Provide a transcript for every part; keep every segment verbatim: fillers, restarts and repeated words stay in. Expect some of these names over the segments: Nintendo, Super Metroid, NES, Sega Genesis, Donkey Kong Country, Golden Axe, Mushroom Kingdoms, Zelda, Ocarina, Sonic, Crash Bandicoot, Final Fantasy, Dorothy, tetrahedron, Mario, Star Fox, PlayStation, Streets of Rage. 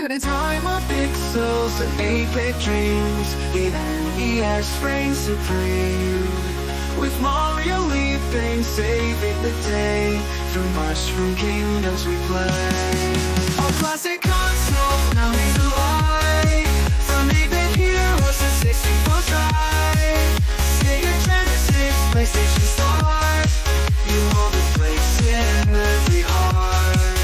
Couldn't tie my pixels to eight-bit dreams. The N E S reigns supreme, with Mario leaping, saving the day. Through mushroom kingdoms we play. Our classic console now is alive, from eight-bit heroes to sixty-four side. Sega Genesis, PlayStation stars, you hold a place in every heart.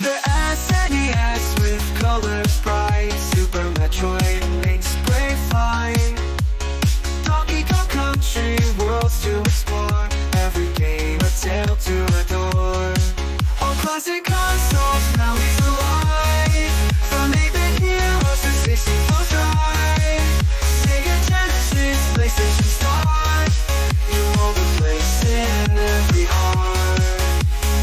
The S N E S with color sprite, Super Metroid makes Brave fly. Donkey Kong Country, worlds to explore, every game a tale to adore. All classic consoles now is alive, from eight-bit heroes to sixty-four side. Sega Genesis, PlayStation stars, you hold a place in every heart.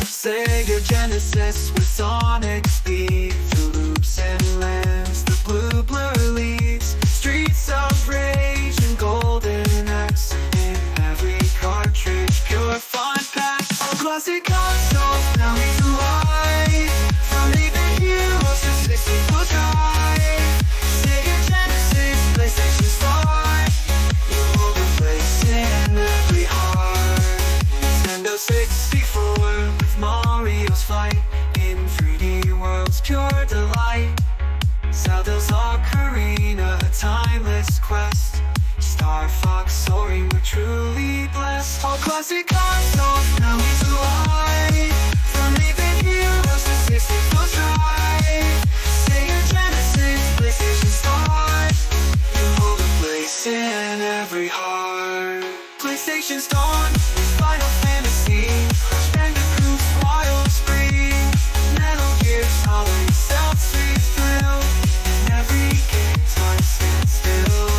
Sega Genesis with Sonic speed, through loops and lands, the blue blur leaves. Streets of Rage and Golden Axe, in every cartridge, pure fun pack. All classic consoles now is alive, from eight-bit heroes to sixty-four drive. Sega Genesis, PlayStation Star, you hold a place in every heart. Nintendo sixty-four with Mario's fight, world's pure delight. Zelda's Ocarina, a timeless quest. Star Fox soaring, we're truly blessed. All classic consoles now is alive, from eight-bit heroes to sixty-four drive. Sega Genesis, PlayStation Star, you hold a place in every heart. PlayStation Star is Final Fantasy, Crash Bandicoot's Wild Spree. Hollywood South Street thrill, and every game time stands still.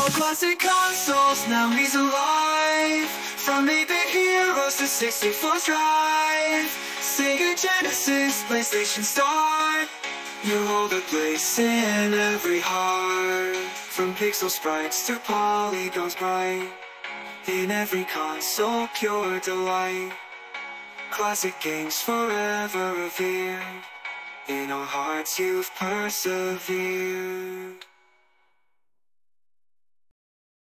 All classic consoles now he's alive, from eight-bit heroes to sixty-four drive. Sega Genesis, PlayStation Star, you hold a place in every heart. From pixel sprites to polygons bright, in every console pure delight. Classic games forever revered, in our hearts you've persevered.